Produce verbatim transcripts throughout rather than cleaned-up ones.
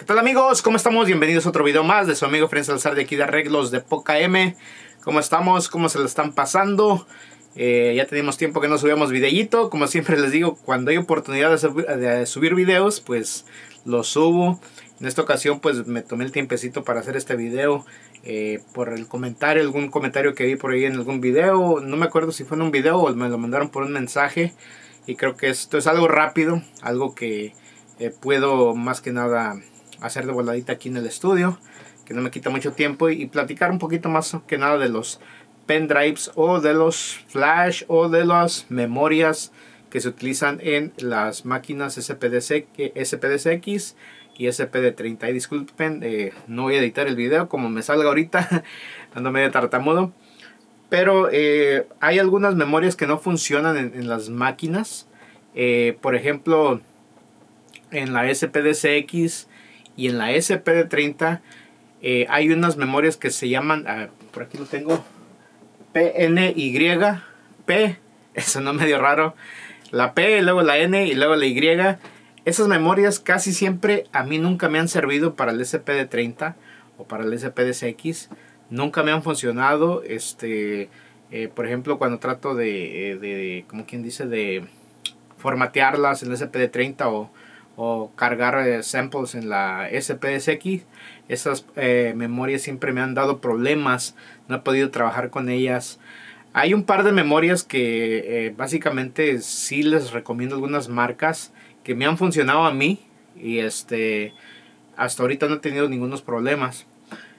¿Qué tal amigos? ¿Cómo estamos? Bienvenidos a otro video más de su amigo Frenzalzar de aquí de Arreglos de Poca M. ¿Cómo estamos? ¿Cómo se lo están pasando? Eh, ya tenemos tiempo que no subíamos videíto. Como siempre les digo, cuando hay oportunidad de, sub de subir videos, pues los subo. En esta ocasión pues me tomé el tiempecito para hacer este video eh, por el comentario, algún comentario que vi por ahí en algún video. No me acuerdo si fue en un video o me lo mandaron por un mensaje. Y creo que esto es algo rápido, algo que eh, puedo más que nada hacer de voladita aquí en el estudio, que no me quita mucho tiempo, y, y platicar un poquito más que nada de los pendrives o de los flash o de las memorias que se utilizan en las máquinas S P D C X y S P D treinta. Y disculpen, eh, no voy a editar el video como me salga ahorita, ando medio tartamudo, pero eh, hay algunas memorias que no funcionan en, en las máquinas. Eh, por ejemplo, en la S P D C X y en la S P D treinta eh, hay unas memorias que se llaman, a ver, por aquí lo tengo, P N Y, P, eso no es medio raro, la P y luego la N y luego la Y. Esas memorias casi siempre a mí nunca me han servido para el S P D treinta o para el S P D C X, nunca me han funcionado. Este, eh, por ejemplo, cuando trato de, de como quien dice, de formatearlas en el S P D treinta o o cargar eh, samples en la S P D C X, esas eh, memorias siempre me han dado problemas, no he podido trabajar con ellas. Hay un par de memorias que eh, básicamente sí les recomiendo algunas marcas que me han funcionado a mí, y este, hasta ahorita no he tenido ningunos problemas.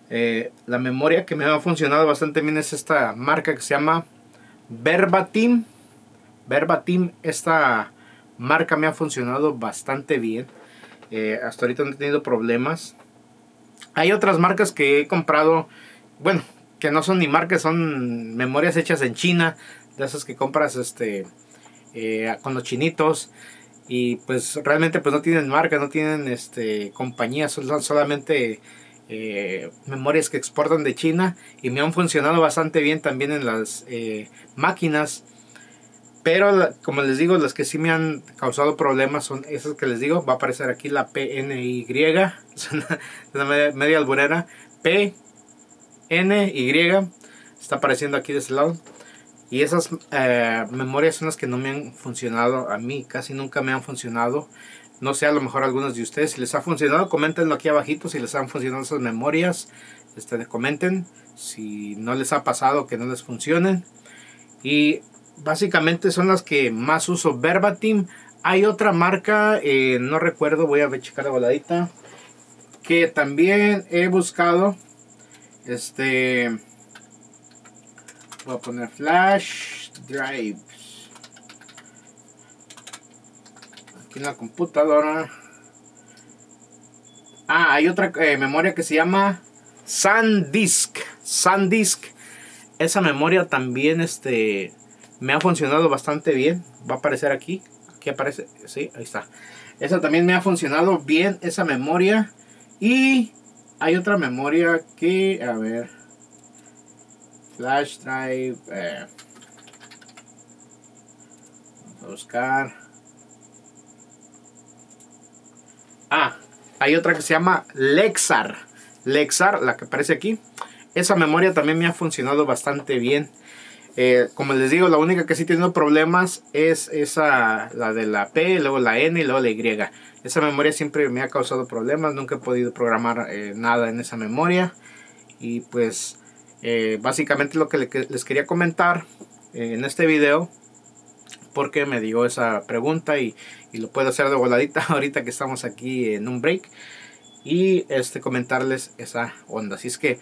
Eh, la memoria que me ha funcionado bastante bien es esta marca que se llama Verbatim. Verbatim, esta marca me ha funcionado bastante bien. Eh, hasta ahorita no he tenido problemas. Hay otras marcas que he comprado, bueno, que no son ni marcas, son memorias hechas en China, de esas que compras este eh, con los chinitos, y pues realmente pues no tienen marca, no tienen este compañías, son solamente eh, memorias que exportan de China, y me han funcionado bastante bien también en las eh, máquinas. Pero como les digo, las que sí me han causado problemas son esas que les digo. Va a aparecer aquí la P N Y. Es una, una media, media alburera. P N Y. Está apareciendo aquí de este lado. Y esas eh, memorias son las que no me han funcionado a mí. Casi nunca me han funcionado. No sé, a lo mejor a algunos de ustedes si les ha funcionado. Coméntenlo aquí abajito si les han funcionado esas memorias. Este, comenten si no les ha pasado que no les funcionen. Y básicamente son las que más uso. Verbatim. Hay otra marca, eh, no recuerdo, voy a checar la voladita, que también he buscado. Este, voy a poner flash drives aquí en la computadora. Ah, hay otra eh, memoria que se llama SanDisk. SanDisk. Esa memoria también, este, me ha funcionado bastante bien. Va a aparecer aquí. Aquí aparece. Sí, ahí está. Esa también me ha funcionado bien, esa memoria. Y hay otra memoria que, a ver, flash drive. Eh, vamos a buscar. Ah, hay otra que se llama Lexar. Lexar, la que aparece aquí. Esa memoria también me ha funcionado bastante bien. Eh, como les digo, la única que sí tiene problemas es esa, la de la P, luego la N y luego la Y. Esa memoria siempre me ha causado problemas, nunca he podido programar eh, nada en esa memoria. Y pues eh, básicamente lo que les quería comentar eh, en este video, porque me dio esa pregunta y, y lo puedo hacer de voladita ahorita que estamos aquí en un break, y este, comentarles esa onda. Así es que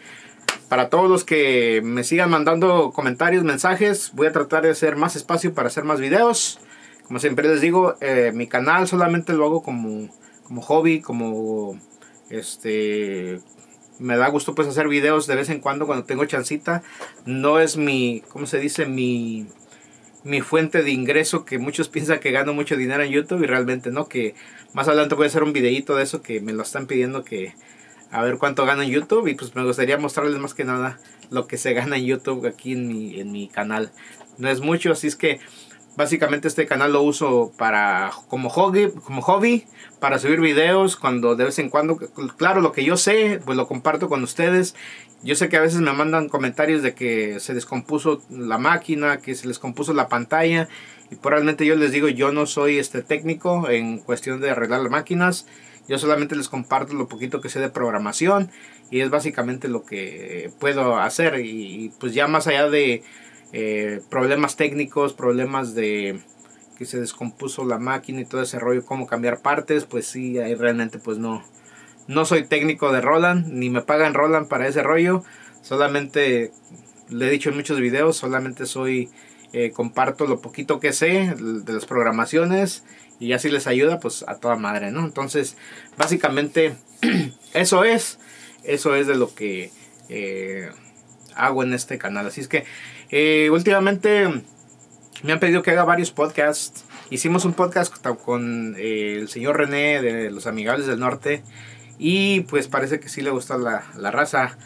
para todos los que me sigan mandando comentarios, mensajes, voy a tratar de hacer más espacio para hacer más videos. Como siempre les digo, eh, mi canal solamente lo hago como, como hobby, como este, me da gusto pues hacer videos de vez en cuando cuando tengo chancita. No es mi, ¿cómo se dice? Mi, mi fuente de ingreso, que muchos piensan que gano mucho dinero en YouTube y realmente no, que más adelante voy a hacer un videito de eso, que me lo están pidiendo, que a ver cuánto gano en YouTube, y pues me gustaría mostrarles más que nada lo que se gana en YouTube aquí en mi, en mi canal. No es mucho, así es que Básicamente este canal lo uso para como hobby, como hobby, para subir videos cuando de vez en cuando, claro, lo que yo sé, pues lo comparto con ustedes. Yo sé que a veces me mandan comentarios de que se descompuso la máquina, que se descompuso la pantalla, y probablemente yo les digo, yo no soy este técnico en cuestión de arreglar las máquinas. Yo solamente les comparto lo poquito que sé de programación y es básicamente lo que puedo hacer. Y pues ya más allá de Eh, problemas técnicos, problemas de que se descompuso la máquina y todo ese rollo, cómo cambiar partes, pues sí, ahí realmente pues no no soy técnico de Roland, ni me pagan Roland para ese rollo. Solamente, le he dicho en muchos videos, solamente soy eh, comparto lo poquito que sé de las programaciones y así les ayuda, pues a toda madre, ¿no? Entonces básicamente eso es eso es de lo que eh, hago en este canal. Así es que eh, últimamente me han pedido que haga varios podcasts. Hicimos un podcast con eh, el señor René de los Amigables del Norte y pues parece que sí le gusta la, la raza.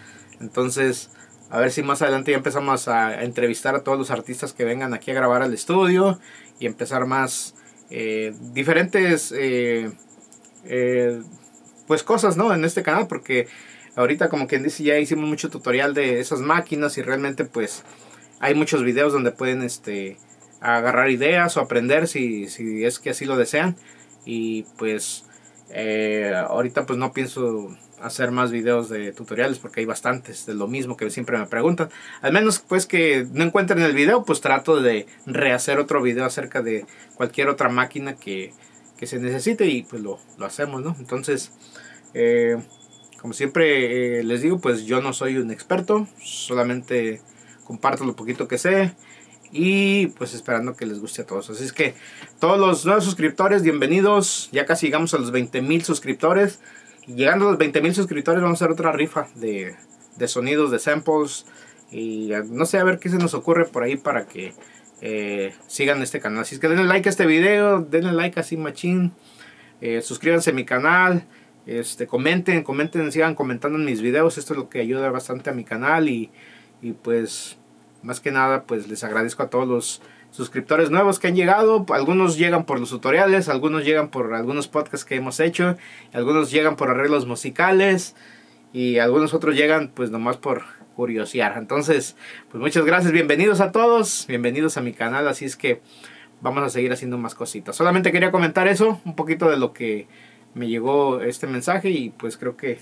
Entonces a ver si más adelante ya empezamos a entrevistar a todos los artistas que vengan aquí a grabar al estudio y empezar más eh, diferentes eh, eh, pues cosas, ¿no?, en este canal, porque ahorita, como quien dice, ya hicimos mucho tutorial de esas máquinas y realmente pues hay muchos videos donde pueden este, agarrar ideas o aprender si, si es que así lo desean. Y pues eh, ahorita pues no pienso hacer más videos de tutoriales porque hay bastantes de lo mismo que siempre me preguntan. Al menos pues que no encuentren el video, pues trato de rehacer otro video acerca de cualquier otra máquina que, que se necesite y pues lo, lo hacemos, ¿no? Entonces eh, como siempre eh, les digo, pues yo no soy un experto, solamente comparto lo poquito que sé y pues esperando que les guste a todos. Así es que todos los nuevos suscriptores, bienvenidos, ya casi llegamos a los veinte mil suscriptores. Llegando a los veinte mil suscriptores vamos a hacer otra rifa de, de sonidos, de samples y no sé, a ver qué se nos ocurre por ahí para que eh, sigan este canal. Así es que denle like a este video, denle like así machín, eh, suscríbanse a mi canal. Este, comenten, comenten, sigan comentando en mis videos. Esto es lo que ayuda bastante a mi canal y, y pues más que nada pues les agradezco a todos los suscriptores nuevos que han llegado. Algunos llegan por los tutoriales, algunos llegan por algunos podcasts que hemos hecho, algunos llegan por arreglos musicales y algunos otros llegan pues nomás por curiosear. Entonces pues muchas gracias, bienvenidos a todos, bienvenidos a mi canal. Así es que vamos a seguir haciendo más cositas. Solamente quería comentar eso, un poquito de lo que me llegó este mensaje y pues creo que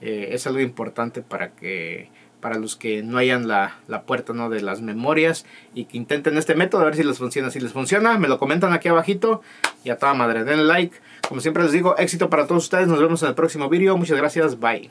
eh, es algo importante para que para los que no hayan la, la puerta, ¿no?, de las memorias y que intenten este método a ver si les funciona. Si les funciona, me lo comentan aquí abajito y a toda madre, denle like. Como siempre les digo, éxito para todos ustedes. Nos vemos en el próximo vídeo. Muchas gracias, bye.